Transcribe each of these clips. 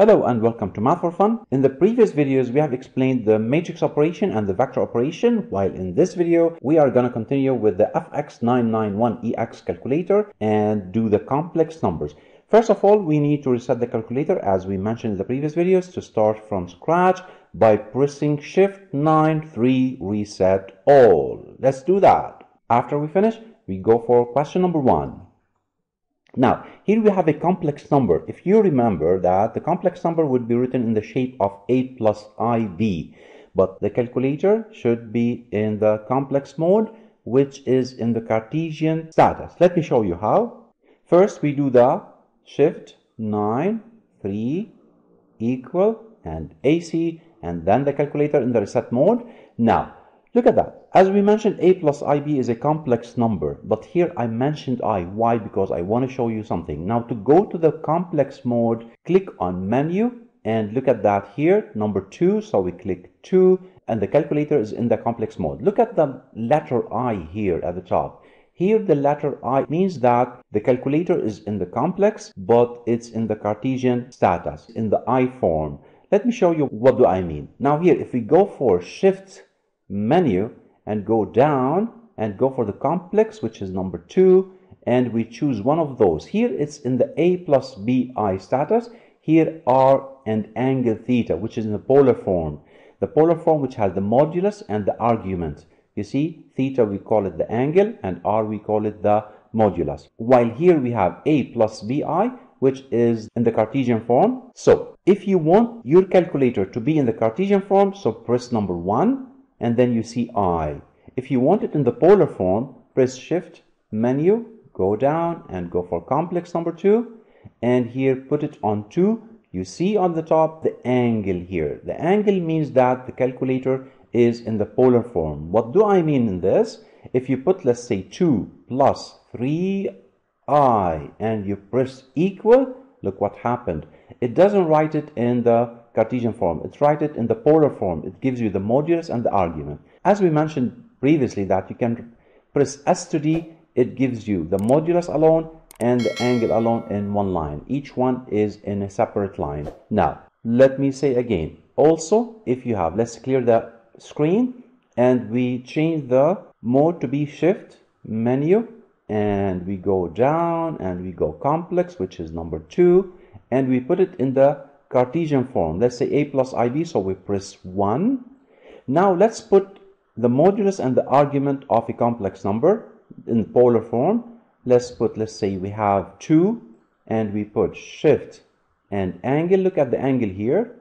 Hello and welcome to Math 4 Fun. In the previous videos, we have explained the matrix operation and the vector operation, while in this video, we are going to continue with the FX-991EX calculator and do the complex numbers. First of all, we need to reset the calculator, as we mentioned in the previous videos, to start from scratch by pressing Shift 9, 3, Reset All. Let's do that. After we finish, we go for question number 1. Now, here we have a complex number. If you remember that the complex number would be written in the shape of a plus ib, but the calculator should be in the complex mode, which is in the Cartesian status. Let me show you how. First, we do the shift 9, 3, equal, and AC, and then the calculator in the reset mode. Now, look at that. As we mentioned, a plus ib is a complex number, but here I mentioned I. Why? Because I want to show you something. Now, to go to the complex mode, click on menu and look at that here, number 2. So we click 2 and the calculator is in the complex mode. Look at the letter I here at the top. Here the letter I means that the calculator is in the complex, but it's in the Cartesian status, in the I form. Let me show you what do I mean. Now here, if we go for shift menu and go down and go for the complex, which is number 2, and we choose one of those. Here it's in the a plus bi status. Here r and angle theta, which is in the polar form which has the modulus and the argument. You see, theta we call it the angle and r we call it the modulus, while here we have a plus bi, which is in the Cartesian form. So if you want your calculator to be in the Cartesian form, so press number 1 and then you see I. If you want it in the polar form, press shift menu, go down and go for complex number 2, and here put it on 2. You see on the top the angle here. The angle means that the calculator is in the polar form. What do I mean in this? If you put, let's say, 2 plus 3i and you press equal, look what happened. It doesn't write it in the Cartesian form, it's write it in the polar form. It gives you the modulus and the argument. As we mentioned previously, that you can press S to D, it gives you the modulus alone and the angle alone in one line. Each one is in a separate line. Now, let me say again, also, if you have, let's clear the screen and we change the mode to be shift menu and we go down and we go complex, which is number 2, and we put it in the Cartesian form. Let's say a plus ib, so we press 1. Now let's put the modulus and the argument of a complex number in polar form. Let's put, let's say we have 2 and we put shift and angle. Look at the angle here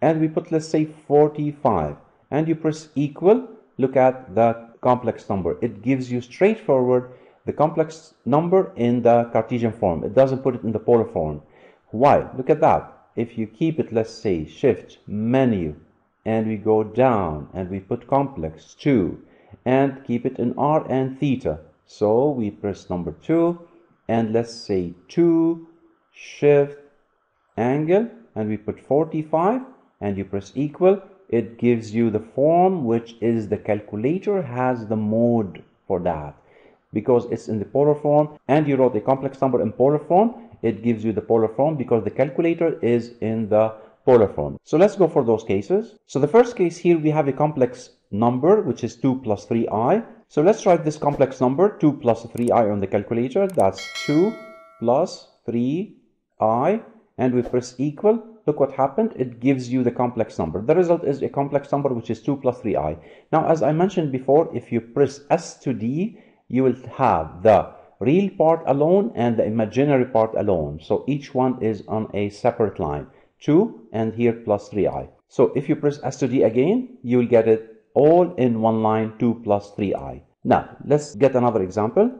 and we put, let's say, 45 and you press equal. Look at the complex number. It gives you straightforward the complex number in the Cartesian form. It doesn't put it in the polar form. Why? Look at that. If you keep it, let's say, shift menu and we go down and we put complex 2 and keep it in r and theta, so we press number 2 and let's say 2 shift angle and we put 45 and you press equal. It gives you the form, which is the calculator has the mode for that, because it's in the polar form and you wrote a complex number in polar form. It gives you the polar form because the calculator is in the polar form. So let's go for those cases. So the first case here, we have a complex number, which is 2 plus 3i. So let's write this complex number 2 plus 3i on the calculator. That's 2 plus 3i and we press equal. Look what happened. It gives you the complex number. The result is a complex number, which is 2 plus 3i. Now, as I mentioned before, if you press S to D, you will have the real part alone and the imaginary part alone. So each one is on a separate line. 2 and here plus 3i. So if you press S to D again, you will get it all in one line, 2 plus 3i. Now let's get another example.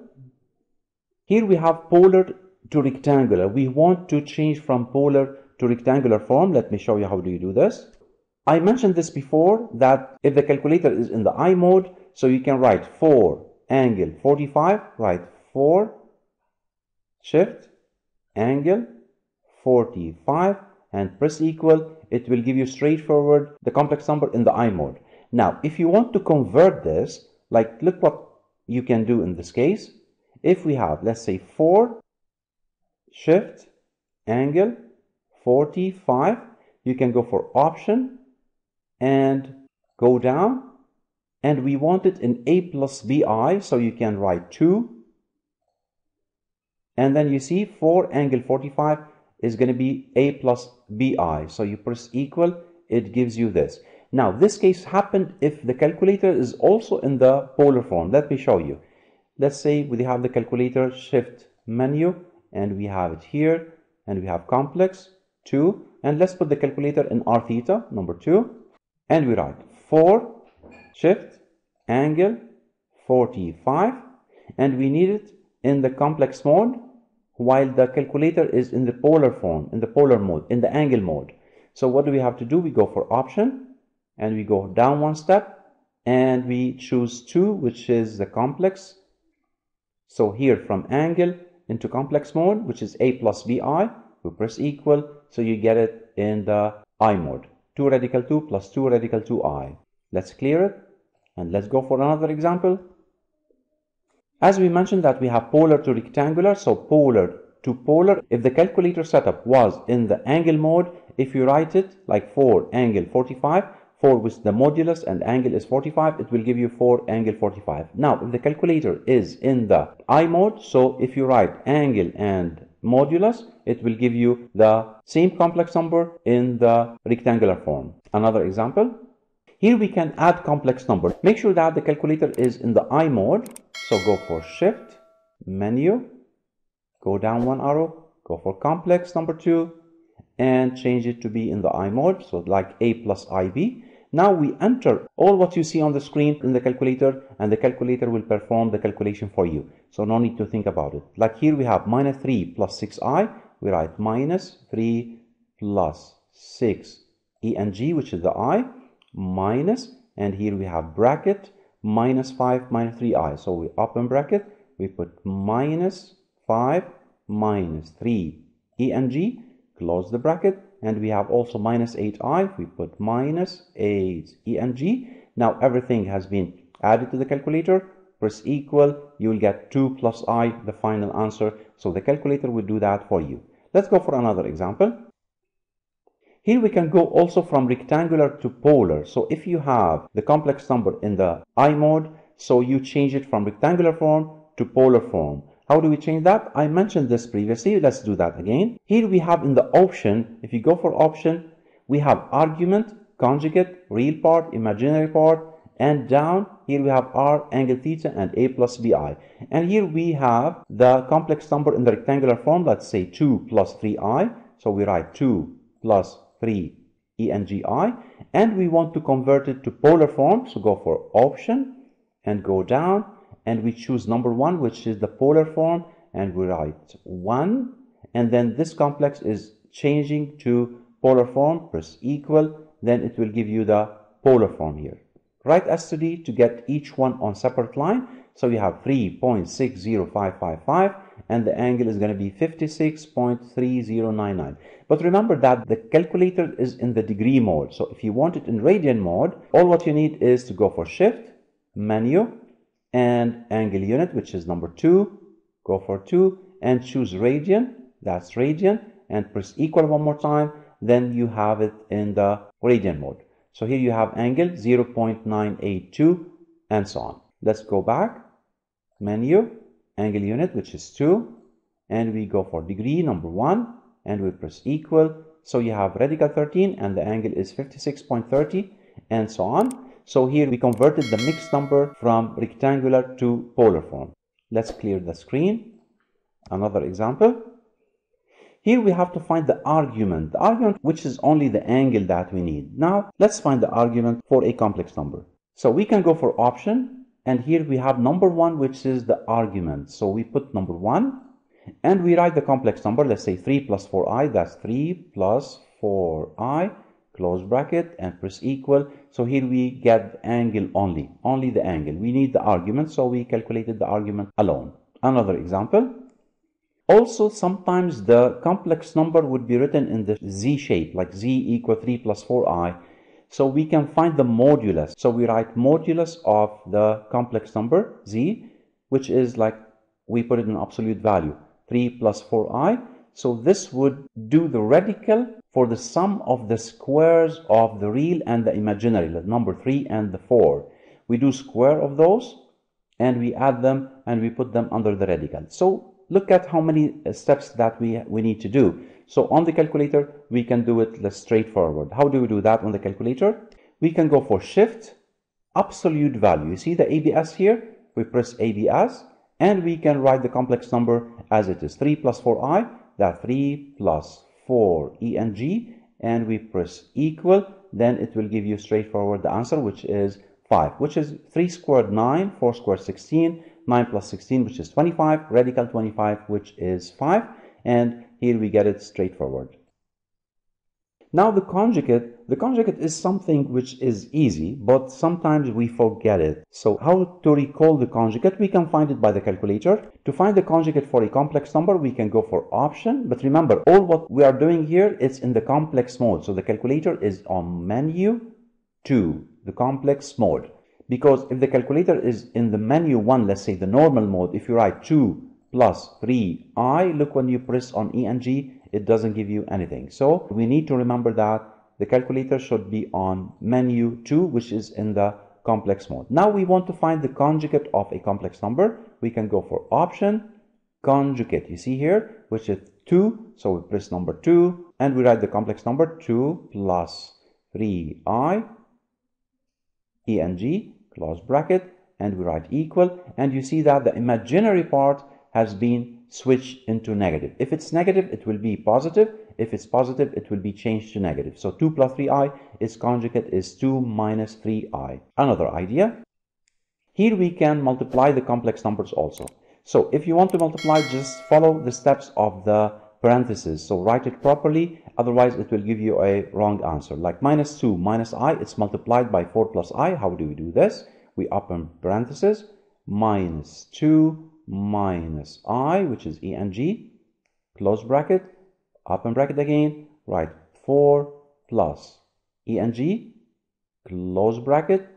Here we have polar to rectangular. We want to change from polar to rectangular form. Let me show you how do you do this. I mentioned this before, that if the calculator is in the I mode, so you can write 4 angle 45, write 4 shift angle 45 and press equal. It will give you straightforward the complex number in the I mode. Now if you want to convert this, like look what you can do in this case. If we have, let's say, 4 shift angle 45, you can go for option and go down, and we want it in A plus BI, so you can write 2, and then you see 4 angle 45 is going to be A plus BI, so you press equal, it gives you this. Now this case happened if the calculator is also in the polar form. Let me show you. Let's say we have the calculator, shift menu, and we have it here, and we have complex 2, and let's put the calculator in R theta number 2, and we write 4 shift angle 45, and we need it in the complex mode while the calculator is in the polar form, in the polar mode, in the angle mode. So what do we have to do? We go for option and we go down one step and we choose 2, which is the complex. So here from angle into complex mode, which is A plus BI, we press equal, so you get it in the I mode, 2 radical 2 plus 2 radical 2i. Let's clear it and let's go for another example. As we mentioned that we have polar to rectangular, so polar to polar, if the calculator setup was in the angle mode, if you write it like 4 angle 45, 4 with the modulus and angle is 45, it will give you 4 angle 45. Now if the calculator is in the I mode, so if you write angle and modulus, it will give you the same complex number in the rectangular form. Another example. Here we can add complex number. Make sure that the calculator is in the I mode. So go for shift, menu, go down one arrow, go for complex number 2, and change it to be in the I mode. So like A plus IB. Now we enter all what you see on the screen in the calculator, and the calculator will perform the calculation for you. So no need to think about it. Like here we have minus 3 plus 6i. We write minus 3 plus 6 ENG, which is the I. Minus, and here we have bracket minus 5 minus 3i, so we open bracket, we put minus 5 minus 3 ENG, close the bracket, and we have also minus 8i, we put minus 8 ENG. Now everything has been added to the calculator, press equal, you will get 2 plus I, the final answer. So the calculator will do that for you. Let's go for another example. Here we can go also from rectangular to polar. So if you have the complex number in the I mode, so you change it from rectangular form to polar form. How do we change that? I mentioned this previously. Let's do that again. Here we have in the option, if you go for option, we have argument, conjugate, real part, imaginary part, and down here we have R, angle theta, and A plus BI. And here we have the complex number in the rectangular form, let's say 2 plus 3i. So we write 2 plus 3 ENGI, and we want to convert it to polar form, so go for option and go down, and we choose number 1, which is the polar form, and we write 1, and then this complex is changing to polar form, press equal, then it will give you the polar form here. Write S to D to get each one on separate line, so you have 3.60555, and the angle is going to be 56.3099. But remember that the calculator is in the degree mode. So if you want it in radian mode, all what you need is to go for shift, menu, and angle unit, which is number 2. Go for 2 and choose radian. That's radian. And press equal one more time. Then you have it in the radian mode. So here you have angle 0.982 and so on. Let's go back, menu, angle unit, which is 2, and we go for degree number 1 and we press equal, so you have radical 13 and the angle is 56.30 and so on. So here we converted the mixed number from rectangular to polar form. Let's clear the screen. Another example. Here we have to find the argument which is only the angle that we need. Now let's find the argument for a complex number. So we can go for option. And here we have number 1, which is the argument. So we put number 1 and we write the complex number. Let's say 3 plus 4i. That's 3 plus 4i. Close bracket and press equal. So here we get the angle only. Only the angle. We need the argument. So we calculated the argument alone. Another example. Also, sometimes the complex number would be written in the z shape. Like z equal 3 plus 4i. So we can find the modulus. So we write modulus of the complex number z, which is like we put it in absolute value, 3 plus 4i. So this would do the radical for the sum of the squares of the real and the imaginary, the number 3 and the 4. We do square of those and we add them and we put them under the radical. So look at how many steps that we need to do. So on the calculator, we can do it straightforward. How do we do that on the calculator? We can go for shift, absolute value. You see the ABS here? We press ABS and we can write the complex number as it is. 3 plus 4i, that's 3 plus 4ENG, and we press equal, then it will give you straightforward the answer, which is 5, which is 3 squared 9, 4 squared 16, 9 plus 16, which is 25, radical 25, which is 5, and here we get it straightforward. Now the conjugate is something which is easy, but sometimes we forget it. So how to recall the conjugate? We can find it by the calculator. To find the conjugate for a complex number, we can go for option. But remember, all what we are doing here is in the complex mode. So the calculator is on menu 2, the complex mode. Because if the calculator is in the menu 1, let's say the normal mode, if you write 2 plus 3i, look when you press on ENG, it doesn't give you anything. So we need to remember that the calculator should be on menu 2, which is in the complex mode. Now we want to find the conjugate of a complex number. We can go for option, conjugate, you see here, which is 2. So we press number 2 and we write the complex number 2 plus 3i, ENG, close bracket, and we write equal. And you see that the imaginary part has been switch into negative. If it's negative, it will be positive. If it's positive, it will be changed to negative. So 2 plus 3i, its conjugate is 2 minus 3i. Another idea. Here we can multiply the complex numbers also. So if you want to multiply, just follow the steps of the parentheses. So write it properly, otherwise it will give you a wrong answer. Like minus 2 minus I, it's multiplied by 4 plus I. How do we do this? We open parentheses, minus 2 minus I, which is ENG, close bracket, open bracket again, write 4 plus ENG, close bracket,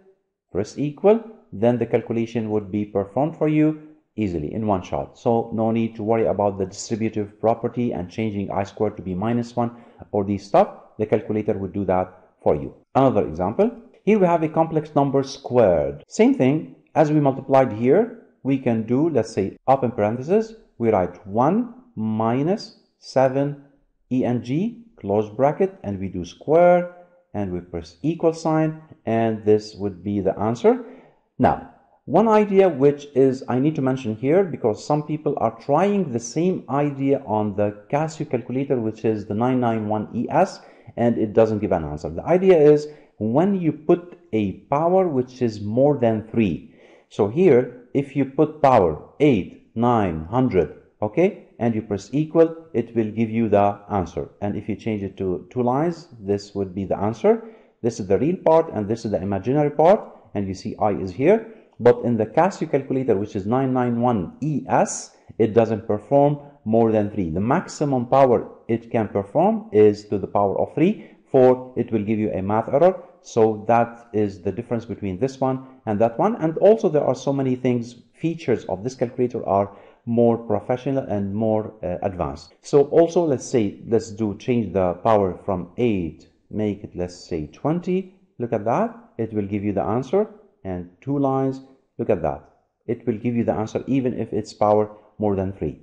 press equal, then the calculation would be performed for you easily in one shot. So no need to worry about the distributive property and changing I squared to be minus 1 or these stuff. The calculator would do that for you. Another example, here we have a complex number squared. Same thing as we multiplied here. We can do, let's say, open parentheses, we write 1 minus 7 ENG, close bracket, and we do square, and we press equal sign, and this would be the answer. Now, one idea which is I need to mention here, because some people are trying the same idea on the Casio calculator, which is the 991ES, and it doesn't give an answer. The idea is when you put a power which is more than 3. So here, if you put power 8, 900, okay, and you press equal, it will give you the answer. And if you change it to 2 lines, this would be the answer. This is the real part and this is the imaginary part. And you see I is here. But in the Casio calculator, which is 991ES, it doesn't perform more than 3. The maximum power it can perform is to the power of 3. For it will give you a math error. So that is the difference between this one and that one. And also there are so many things, features of this calculator are more professional and more advanced. So also let's change the power from 8, make it let's say 20. Look at that, it will give you the answer, and 2 lines, look at that. It will give you the answer even if it's power more than 3.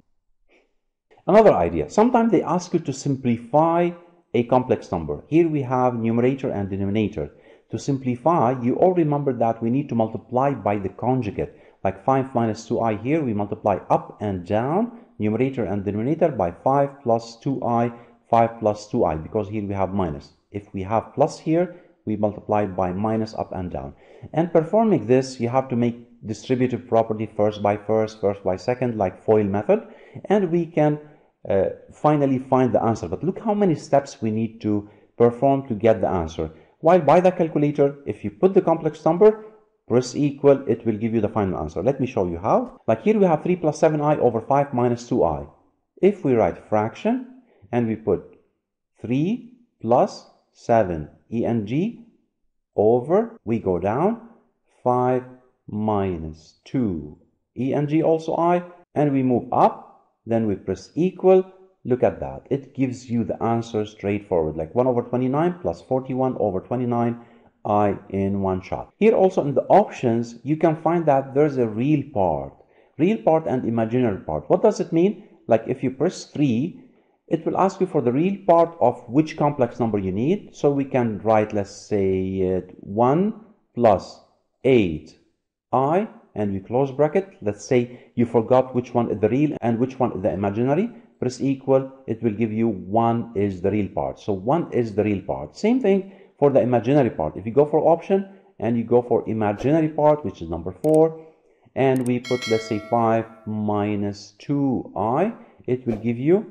Another idea, sometimes they ask you to simplify a complex number. Here we have numerator and denominator. To simplify, you all remember that we need to multiply by the conjugate. Like 5 minus 2i here, we multiply up and down, numerator and denominator, by 5 plus 2i, 5 plus 2i, because here we have minus. If we have plus here, we multiply by minus up and down. And performing this, you have to make distributive property first by first, first by second, like FOIL method, and we can finally find the answer. But look how many steps we need to perform to get the answer. While by the calculator, if you put the complex number, press equal, it will give you the final answer. Let me show you how. Like here we have 3 plus 7i over 5 minus 2i. If we write fraction and we put 3 plus 7 ENG over, we go down, 5 minus 2 ENG also I, and we move up. Then we press equal, Look at that. It gives you the answer straightforward, like 1 over 29 plus 41 over 29 I in one shot. Here also in the options, you can find that there's a real part and imaginary part. What does it mean? Like if you press 3, it will ask you for the real part of which complex number you need. So we can write, let's say 1 plus 8i, and we close bracket. Let's say you forgot which one is the real and which one is the imaginary. Press equal, it will give you 1 is the real part. So 1 is the real part. Same thing for the imaginary part. If you go for option and you go for imaginary part, which is number 4, and we put, let's say 5 minus 2i, it will give you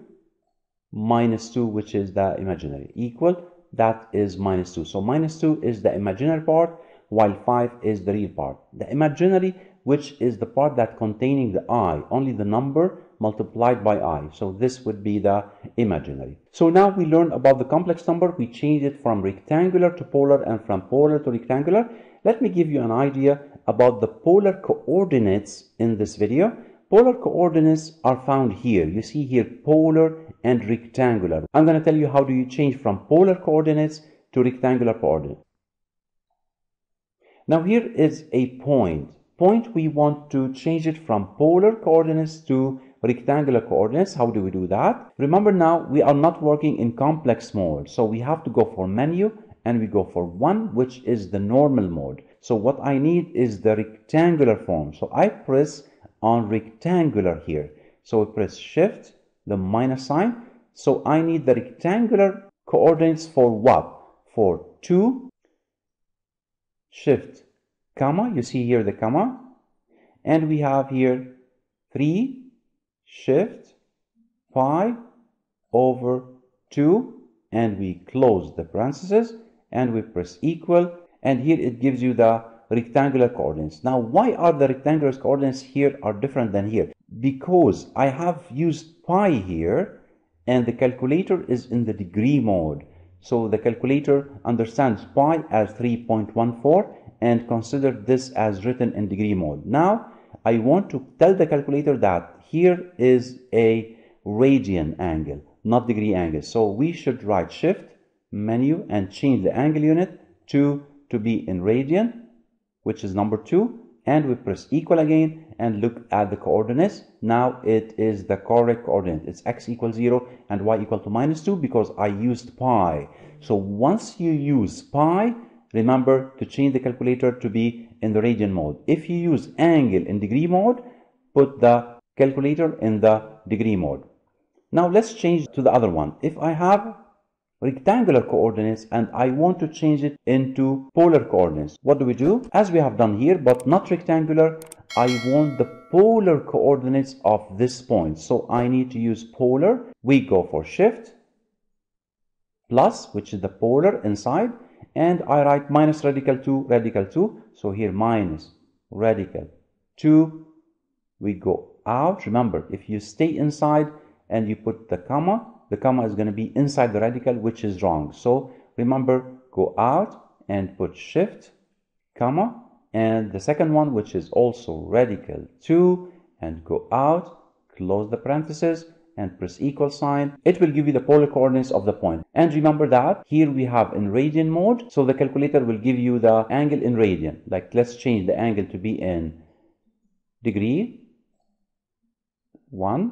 minus 2, which is the imaginary, equal, that is minus 2. So minus 2 is the imaginary part, while 5 is the real part. The imaginary, which is the part that containing the I, only the number multiplied by I. So this would be the imaginary. So now we learned about the complex number. We changed it from rectangular to polar and from polar to rectangular. Let me give you an idea about the polar coordinates in this video. Polar coordinates are found here. You see here polar and rectangular. I'm going to tell you how do you change from polar coordinates to rectangular coordinates. Now here is a point. Point, we want to change it from polar coordinates to rectangular coordinates. How do we do that? Remember now, we are not working in complex mode. So we have to go for menu and we go for 1, which is the normal mode. So what I need is the rectangular form. So I press on rectangular here. So I press shift, the minus sign. So I need the rectangular coordinates for what? For 2, shift, comma. You see here the comma. And we have here 3, shift, pi over 2, and we close the parentheses and we press equal, and here it gives you the rectangular coordinates. Now why are the rectangular coordinates here are different than here? Because I have used pi here and the calculator is in the degree mode. So the calculator understands pi as 3.14 and consider this as written in degree mode. Now I want to tell the calculator that here is a radian angle, not degree angle. So we should write shift, menu, and change the angle unit to be in radian, which is number 2. And we press equal again and look at the coordinates. Now it is the correct coordinate. It's x equals 0 and y equal to minus 2 because I used pi. So once you use pi, remember to change the calculator to be in the radian mode. If you use angle in degree mode, put the calculator in the degree mode. Now let's change to the other one. If I have rectangular coordinates and I want to change it into polar coordinates, what do we do? As we have done here, but not rectangular, I want the polar coordinates of this point. So I need to use polar. We go for shift plus, which is the polar inside, and I write minus radical 2, radical 2. So here minus radical 2, we go out. Remember, if you stay inside and you put the comma is going to be inside the radical, which is wrong. So remember, go out and put shift, comma, and the second one, which is also radical 2, and go out, close the parentheses, and press equal sign. It will give you the polar coordinates of the point. And remember that here we have in radian mode, so the calculator will give you the angle in radian. Like let's change the angle to be in degree 1,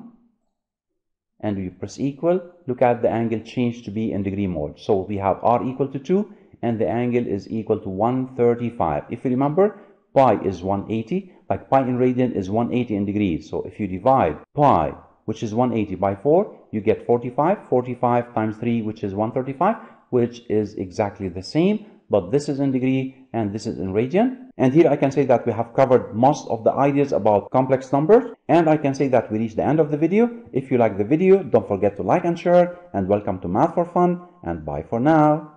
and we press equal. Look at the angle change to be in degree mode. So we have r equal to 2 and the angle is equal to 135. If you remember, pi is 180, like pi in radian is 180 in degrees. So if you divide pi, which is 180, by 4, you get 45. 45 times 3, which is 135, which is exactly the same, but this is in degree and this is in radian. And here I can say that we have covered most of the ideas about complex numbers, and I can say that we reached the end of the video. If you like the video, don't forget to like and share, and welcome to Math for Fun, and bye for now.